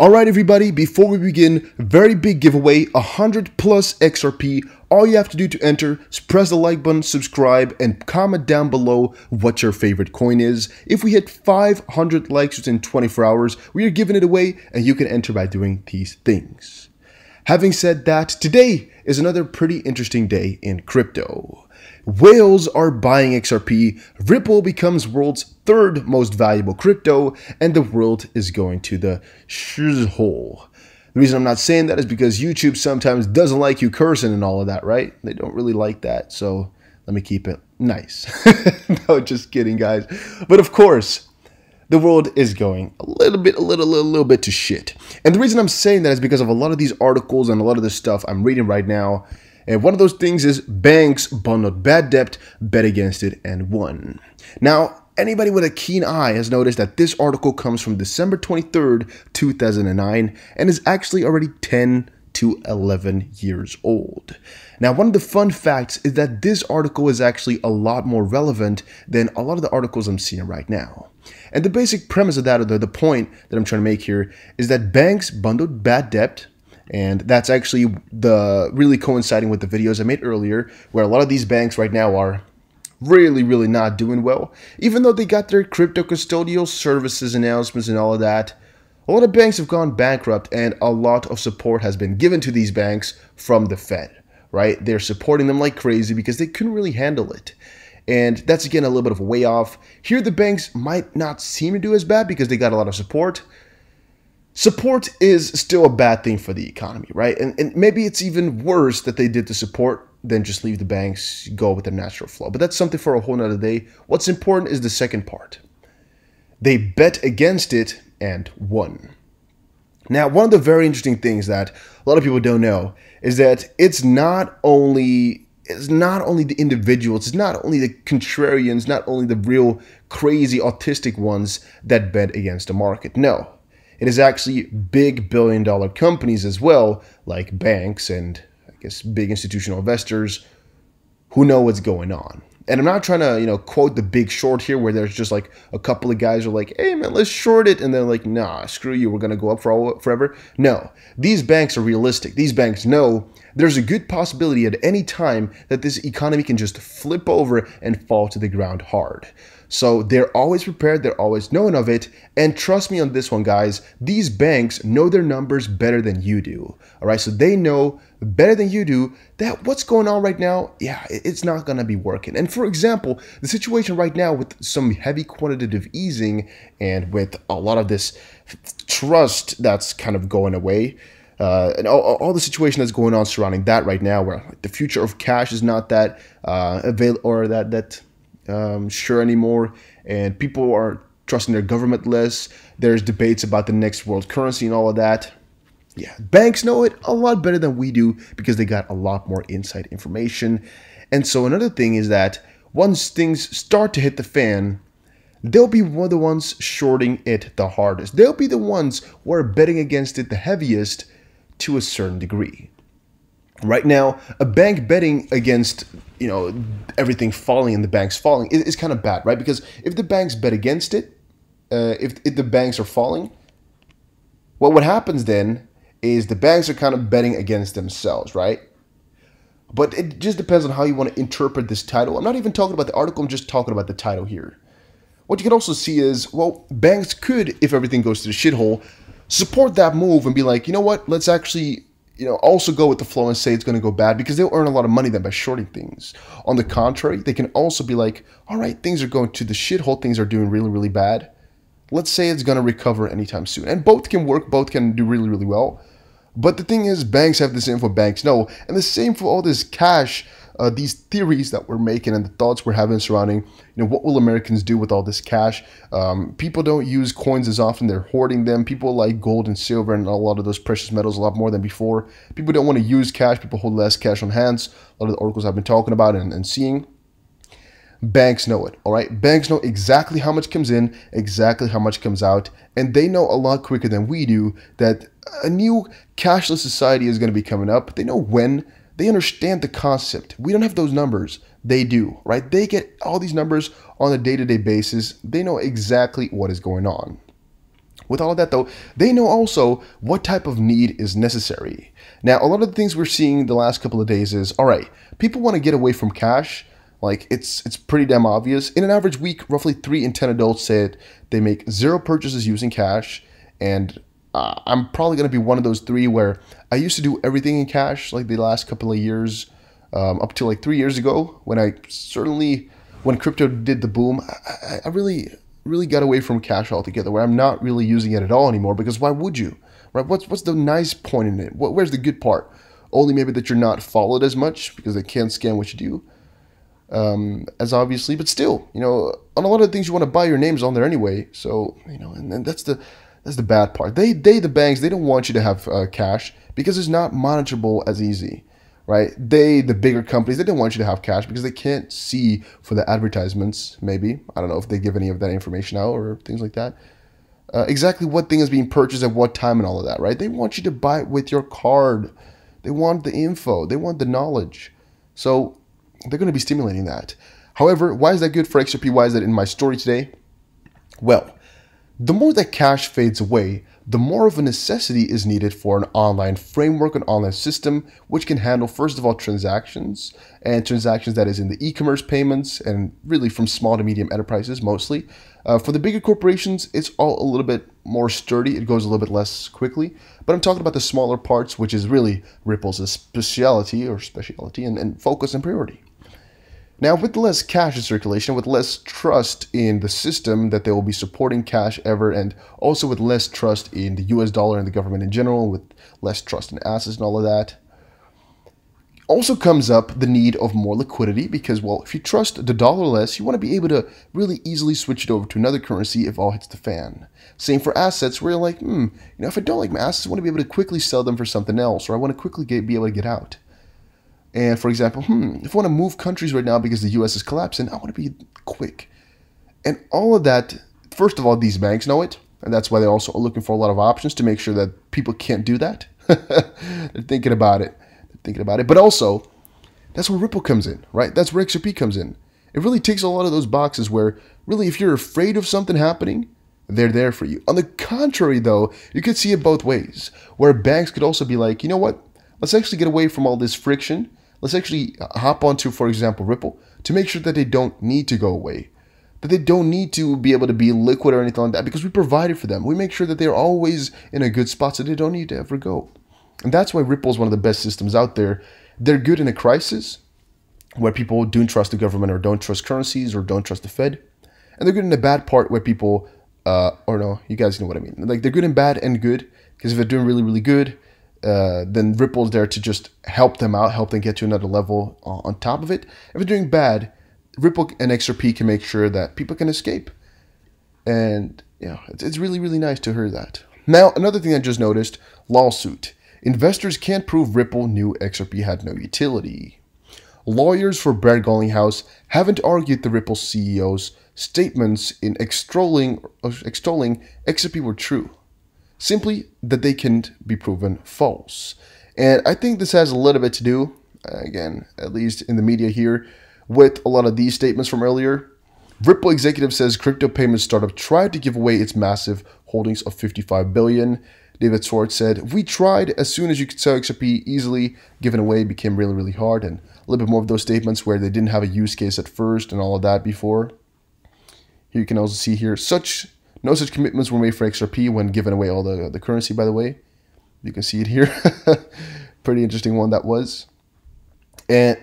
All right, everybody, before we begin, very big giveaway, 100 plus XRP. All you have to do to enter is press the like button, subscribe, and comment down below what your favorite coin is. If we hit 500 likes within 24 hours, we are giving it away, and you can enter by doing these things. Having said that, today is another pretty interesting day in crypto. Whales are buying XRP, Ripple becomes world's third most valuable crypto, and the world is going to the shithole. The reason I'm not saying that is because YouTube sometimes doesn't like you cursing and all of that, right? They don't really like that, so let me keep it nice. No, just kidding, guys. But of course, the world is going a little bit to shit. And the reason I'm saying that is because of a lot of these articles and a lot of this stuff I'm reading right now. And one of those things is banks bundled bad debt, bet against it, and won. Now, anybody with a keen eye has noticed that this article comes from December 23rd, 2009, and is actually already 10 to 11 years old. Now, one of the fun facts is that this article is actually a lot more relevant than a lot of the articles I'm seeing right now. And the basic premise of that, or the point that I'm trying to make here, is that banks bundled bad debt, and that's actually the really coinciding with the videos I made earlier, where a lot of these banks right now are really not doing well. Even though they got their crypto custodial services announcements and all of that, a lot of banks have gone bankrupt, and a lot of support has been given to these banks from the Fed, right? They're supporting them like crazy because they couldn't really handle it. And that's, again, a little bit of a way off. Here, the banks might not seem to do as bad because they got a lot of support. Support is still a bad thing for the economy, right? And maybe it's even worse that they did the support than just leave the banks go with their natural flow. But that's something for a whole nother day. What's important is the second part. They bet against it and won. Now, one of the very interesting things that a lot of people don't know is that it's not only the individuals, it's not only the contrarians, not only the real crazy autistic ones that bet against the market. No, it is actually big billion-dollar companies as well, like banks and I guess big institutional investors who know what's going on. And I'm not trying to, you know, quote The Big Short here, where there's just like a couple of guys who are like, hey man, let's short it, and they're like, nah, screw you, we're gonna go up forever. No, these banks are realistic. These banks know there's a good possibility at any time that this economy can just flip over and fall to the ground hard. So they're always prepared, they're always knowing of it, and trust me on this one, guys, these banks know their numbers better than you do, all right? So they know better than you do that what's going on right now, yeah, it's not gonna be working. And for example, the situation right now with some heavy quantitative easing and with a lot of this trust that's kind of going away, and all the situation that's going on surrounding that right now, where the future of cash is not that sure anymore, and people are trusting their government less. There's debates about the next world currency and all of that. Yeah, banks know it a lot better than we do because they got a lot more inside information. And so another thing is that once things start to hit the fan, they'll be one of the ones shorting it the hardest. They'll be the ones who are betting against it the heaviest to a certain degree. Right now, a bank betting against, you know, everything falling and the banks falling is kind of bad, right? Because if the banks bet against it, if the banks are falling, well, what happens then is the banks are kind of betting against themselves, right? But it just depends on how you want to interpret this title. I'm not even talking about the article, I'm just talking about the title here. What you can also see is, well, banks could, if everything goes to the shithole, support that move and be like, you know what, let's actually, you know, also go with the flow and say it's going to go bad because they'll earn a lot of money then by shorting things. On the contrary, they can also be like, all right, things are going to the shithole, things are doing really bad. Let's say it's going to recover anytime soon. And both can work, both can do really well. But the thing is, banks have this info, banks know. And the same for all this cash, these theories that we're making and the thoughts we're having surrounding, you know, what will Americans do with all this cash? People don't use coins as often, they're hoarding them. People like gold and silver and a lot of those precious metals a lot more than before. People don't want to use cash, people hold less cash on hands. A lot of the articles I've been talking about and seeing. Banks know it, all right? Banks know exactly how much comes in, exactly how much comes out, and they know a lot quicker than we do that a new cashless society is going to be coming up. They know when. They understand the concept. We don't have those numbers. They do, right? They get all these numbers on a day-to-day basis. They know exactly what is going on. With all of that though, they know also what type of need is necessary. Now, a lot of the things we're seeing the last couple of days is, all right, people want to get away from cash. Like it's pretty damn obvious. In an average week, roughly 3 in 10 adults said they make 0 purchases using cash. And I'm probably going to be one of those 3 where I used to do everything in cash like the last couple of years, up to like 3 years ago when when crypto did the boom, I really got away from cash altogether, where I'm not really using it at all anymore, because why would you, right? What's the nice point in it? Where's the good part? Only maybe that you're not followed as much because they can't scan what you do. As obviously, but still, you know, on a lot of the things you want to buy, your name's on there anyway. So, you know, and that's the bad part. The banks, they don't want you to have cash because it's not monitorable as easy, right? The bigger companies, they don't want you to have cash because they can't see for the advertisements, maybe. I don't know if they give any of that information out or things like that. Exactly what thing is being purchased at what time and all of that, right? They want you to buy it with your card. They want the info. They want the knowledge. So they're going to be stimulating that. However, why is that good for XRP? Why is that in my story today? Well, the more that cash fades away, the more of a necessity is needed for an online framework, an online system, which can handle, first of all, transactions that is in the e-commerce payments and really from small to medium enterprises mostly. For the bigger corporations, it's all a little bit more sturdy. It goes a little bit less quickly, but I'm talking about the smaller parts, which is really Ripple's specialty and focus and priority. Now, with less cash in circulation, with less trust in the system that they will be supporting cash ever, and also with less trust in the US dollar and the government in general, with less trust in assets and all of that, also comes up the need of more liquidity because, well, if you trust the dollar less, you want to be able to really easily switch it over to another currency if all hits the fan. Same for assets where you're like, you know, if I don't like my assets, I want to be able to quickly sell them for something else, or I want to quickly be able to get out. And for example, if I want to move countries right now because the US is collapsing, I want to be quick. And all of that, first of all, these banks know it. And that's why they're also looking for a lot of options to make sure that people can't do that. They're thinking about it. But also, that's where Ripple comes in, right? That's where XRP comes in. It really takes a lot of those boxes where really if you're afraid of something happening, they're there for you. On the contrary, though, you could see it both ways, where banks could also be like, you know what? Let's actually get away from all this friction. Let's actually hop onto, for example, Ripple to make sure that they don't need to go away, that they don't need to be able to be liquid or anything like that, because we provide it for them. We make sure that they're always in a good spot so they don't need to ever go. And that's why Ripple is one of the best systems out there. They're good in a crisis where people don't trust the government or don't trust currencies or don't trust the Fed. And they're good in the bad part where people, you guys know what I mean. Like they're good in bad and good, because if they're doing really, really good, then Ripple's there to just help them out, help them get to another level on top of it. If they're doing bad, Ripple and XRP can make sure that people can escape. And you know, it's really, really nice to hear that. Now, another thing I just noticed, lawsuit. Investors can't prove Ripple knew XRP had no utility. Lawyers for Brad Garlinghouse haven't argued the Ripple CEO's statements in extolling XRP were true. Simply that they can be proven false. And I think this has a little bit to do, again, at least in the media here, with a lot of these statements from earlier. Ripple executive says crypto payments startup tried to give away its massive holdings of $55 billion. David Schwartz said, we tried as soon as you could sell XRP easily, given away became really, really hard. And a little bit more of those statements where they didn't have a use case at first and all of that before. Here you can also see here, no such commitments were made for XRP when giving away all the currency, by the way. You can see it here. Pretty interesting one that was. And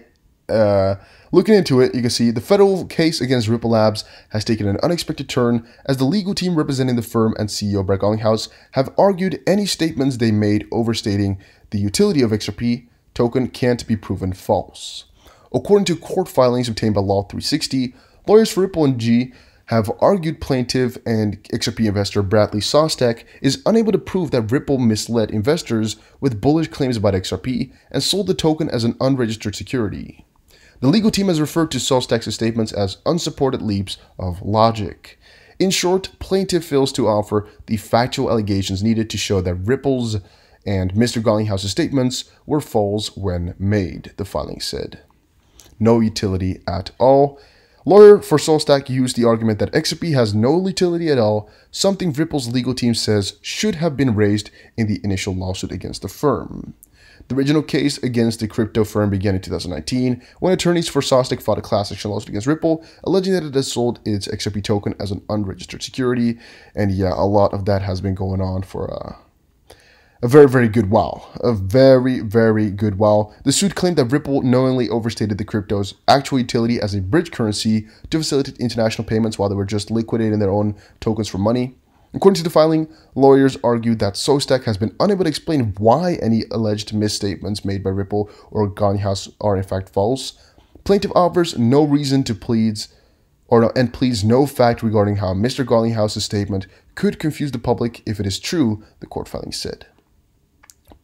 looking into it, you can see the federal case against Ripple Labs has taken an unexpected turn as the legal team representing the firm and CEO Brad Garlinghouse have argued any statements they made overstating the utility of XRP token can't be proven false. According to court filings obtained by Law 360, lawyers for Ripple and G have argued plaintiff and XRP investor Bradley Sostak is unable to prove that Ripple misled investors with bullish claims about XRP and sold the token as an unregistered security. The legal team has referred to Sostak's statements as unsupported leaps of logic. In short, plaintiff fails to offer the factual allegations needed to show that Ripple's and Mr. Garlinghouse's statements were false when made, the filing said. No utility at all. Lawyer for Sostak used the argument that XRP has no utility at all, something Ripple's legal team says should have been raised in the initial lawsuit against the firm. The original case against the crypto firm began in 2019, when attorneys for Sostak fought a class action lawsuit against Ripple, alleging that it had sold its XRP token as an unregistered security. And yeah, a lot of that has been going on for a very, very good while. A very, very good while. The suit claimed that Ripple knowingly overstated the crypto's actual utility as a bridge currency to facilitate international payments while they were just liquidating their own tokens for money. According to the filing, lawyers argued that Sostak has been unable to explain why any alleged misstatements made by Ripple or Garlinghouse are in fact false. Plaintiff offers no reason to pleads no fact regarding how Mr. Garlinghouse's statement could confuse the public if it is true, the court filing said.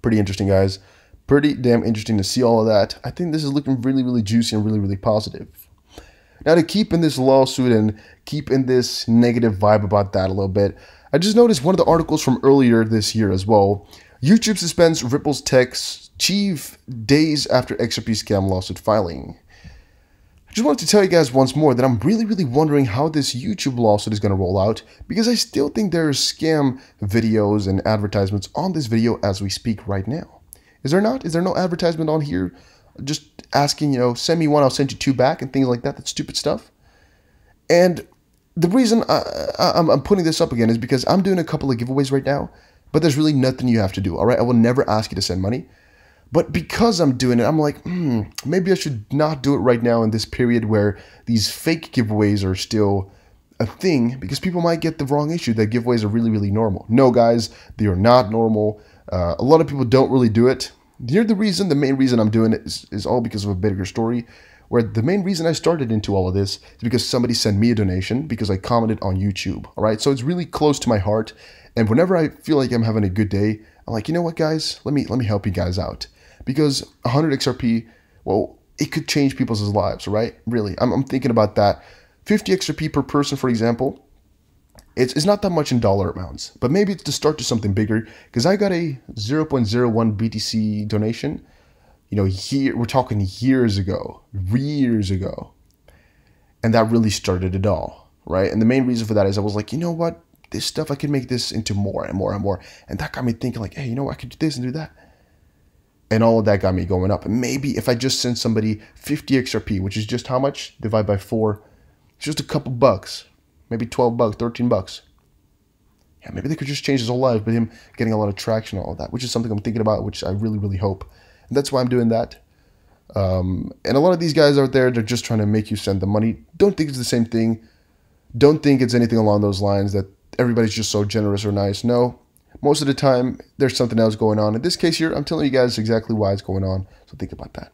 Pretty interesting, guys. Pretty damn interesting to see all of that. I think this is looking really, really juicy and really, really positive. Now, to keep in this lawsuit and keep in this negative vibe about that a little bit, I just noticed one of the articles from earlier this year as well. YouTube suspends Ripple's tech's chief days after XRP scam lawsuit filing. I just wanted to tell you guys once more that I'm really, really wondering how this YouTube lawsuit is going to roll out, because I still think there are scam videos and advertisements on this video as we speak right now. Is there not? Is there no advertisement on here? Just asking, you know, send me one, I'll send you two back and things like that. That stupid stuff. And the reason I'm putting this up again is because I'm doing a couple of giveaways right now, but there's really nothing you have to do. All right. I will never ask you to send money. But because I'm doing it, I'm like, maybe I should not do it right now in this period where these fake giveaways are still a thing, because people might get the wrong issue that giveaways are really, really normal. No, guys, they are not normal. A lot of people don't really do it. The main reason I'm doing it is all because of a bigger story, where the main reason I started into all of this is because somebody sent me a donation because I commented on YouTube. All right. So it's really close to my heart. And whenever I feel like I'm having a good day, I'm like, you know what, guys, let me help you guys out. Because 100 XRP, well, it could change people's lives, right? Really, I'm thinking about that. 50 XRP per person, for example, it's not that much in dollar amounts, but maybe it's the start to something bigger, because I got a 0.01 BTC donation, you know, we're talking years ago, and that really started it all, right? And the main reason for that is I was like, you know what, this stuff, I can make this into more and more and more, and that got me thinking like, hey, you know what, I could do this and do that. And all of that got me going up. And maybe if I just send somebody 50 XRP, which is just how much? Divide by 4. It's just a couple bucks. Maybe 12 bucks, 13 bucks. Yeah, maybe they could just change his whole life with him getting a lot of traction and all that, which is something I'm thinking about, which I really, really hope. And that's why I'm doing that. And a lot of these guys out there, they're just trying to make you send them money. Don't think it's the same thing. Don't think it's anything along those lines that everybody's just so generous or nice. No. Most of the time, there's something else going on. In this case here, I'm telling you guys exactly why it's going on, so think about that.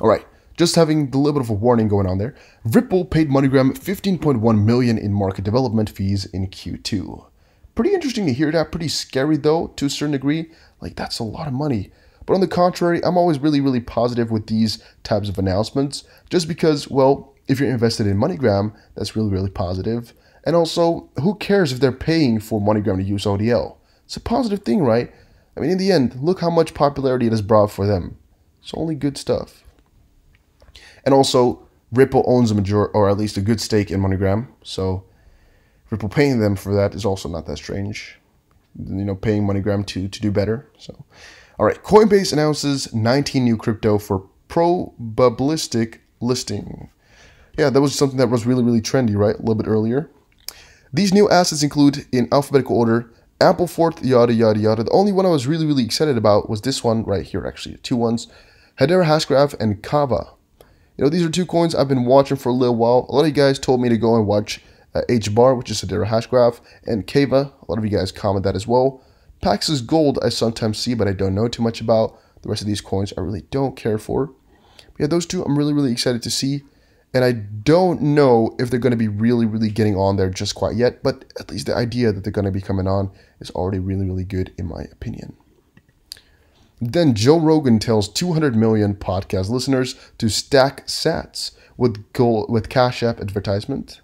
All right, just having a little bit of a warning going on there. Ripple paid MoneyGram $15.1 million in market development fees in Q2. Pretty interesting to hear that. Pretty scary, though, to a certain degree. Like, that's a lot of money. But on the contrary, I'm always really, really positive with these types of announcements, just because, well, if you're invested in MoneyGram, that's really, really positive. And also, who cares if they're paying for MoneyGram to use ODL? It's a positive thing, right? I mean, in the end, look how much popularity it has brought for them. It's only good stuff. And also, Ripple owns a majority, or at least a good stake in MoneyGram. So, Ripple paying them for that is also not that strange. You know, paying MoneyGram to do better. So, all right. Coinbase announces 19 new crypto for probabilistic listing. Yeah, that was something that was really, really trendy, right? A little bit earlier. These new assets include, in alphabetical order, Ampleforth, yada, yada, yada. The only one I was really, really excited about was this one right here, actually. Two ones. Hedera Hashgraph and Kava. You know, these are two coins I've been watching for a little while. A lot of you guys told me to go and watch Hbar, which is Hedera Hashgraph, and Kava. A lot of you guys comment that as well. Pax's Gold I sometimes see, but I don't know too much about. The rest of these coins I really don't care for. But yeah, those two I'm really, really excited to see. And I don't know if they're going to be really, really getting on there just quite yet, but at least the idea that they're going to be coming on is already really, really good in my opinion. Then Joe Rogan tells 200 million podcast listeners to stack sats with Cash App advertisement.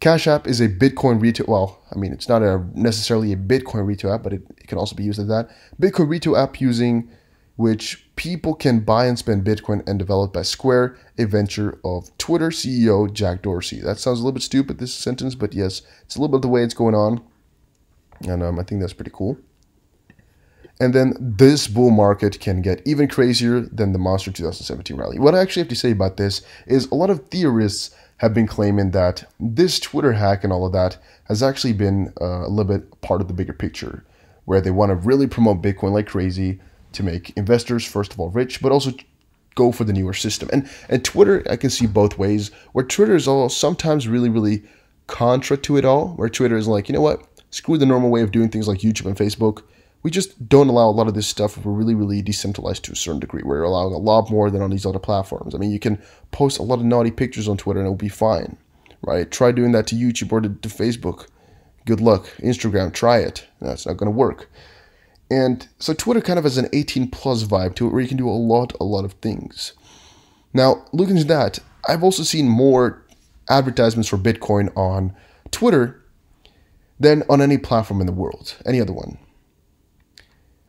Cash App is a Bitcoin retail, well, I mean, it's not necessarily a Bitcoin retail app, but it can also be used as that. Bitcoin retail app using which people can buy and spend Bitcoin, and developed by Square, a venture of Twitter CEO Jack Dorsey. That sounds a little bit stupid, this sentence, but yes, it's a little bit the way it's going on. And I think that's pretty cool. And then this bull market can get even crazier than the monster 2017 rally. What I actually have to say about this is a lot of theorists have been claiming that this Twitter hack and all of that has actually been a little bit part of the bigger picture, where they want to really promote Bitcoin like crazy to make investors, first of all, rich, but also go for the newer system. And Twitter, I can see both ways, where Twitter is all sometimes really, really contra to it all, where Twitter is like, you know what, screw the normal way of doing things like YouTube and Facebook. We just don't allow a lot of this stuff. We're really, really decentralized to a certain degree. We're allowing a lot more than on these other platforms. I mean, you can post a lot of naughty pictures on Twitter and it'll be fine, right? Try doing that to YouTube or to Facebook. Good luck. Instagram, try it. That's not going to work. And so Twitter kind of has an 18+ vibe to it, where you can do a lot of things. Now, looking at that, I've also seen more advertisements for Bitcoin on Twitter than on any platform in the world, any other one.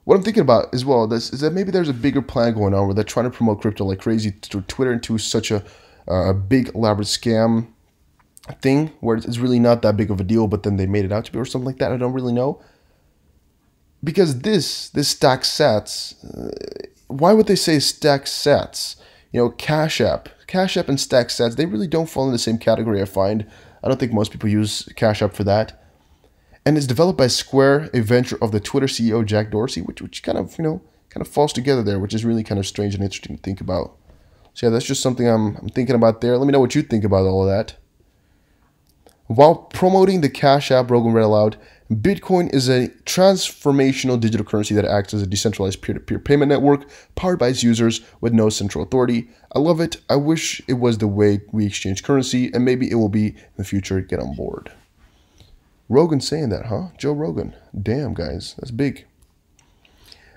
What I'm thinking about as well is that maybe there's a bigger plan going on where they're trying to promote crypto like crazy through Twitter into such a big elaborate scam thing where it's really not that big of a deal, but then they made it out to be or something like that. I don't really know. Because this stack sats, why would they say stack sats? You know, Cash App and stack sats, they really don't fall in the same category, I find. I don't think most people use Cash App for that. And it's developed by Square, a venture of the Twitter CEO Jack Dorsey, which kind of falls together there, which is really kind of strange and interesting to think about. So yeah, that's just something I'm thinking about there. Let me know what you think about all of that. While promoting the Cash App, Rogan read aloud, Bitcoin is a transformational digital currency that acts as a decentralized peer-to-peer payment network powered by its users with no central authority. I love it. I wish it was the way we exchange currency, and maybe it will be in the future. Get on board. Rogan saying that, huh? Joe Rogan. Damn, guys. That's big.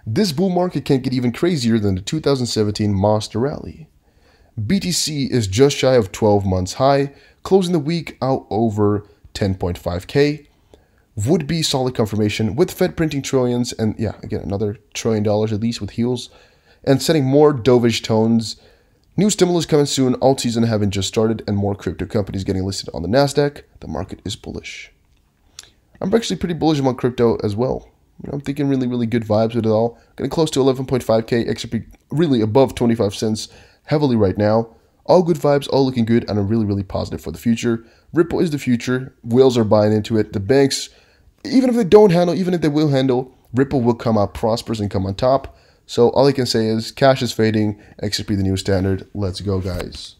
This bull market can't get even crazier than the 2017 monster rally. BTC is just shy of 12 months high, closing the week out over 10.5K. Would be solid confirmation with Fed printing trillions and, yeah, again, another $1 trillion at least with heels and setting more dovish tones. New stimulus coming soon, alt season having just started, and more crypto companies getting listed on the Nasdaq. The market is bullish. I'm actually pretty bullish on crypto as well. I'm thinking really, really good vibes with it all. Getting close to 11.5K, XRP really above 25 cents heavily right now. All good vibes, all looking good, and I'm really, really positive for the future. Ripple is the future. Whales are buying into it. The banks, even if they don't handle, even if they will handle, Ripple will come out prosperous and come on top. So all I can say is cash is fading, XRP the new standard. Let's go, guys.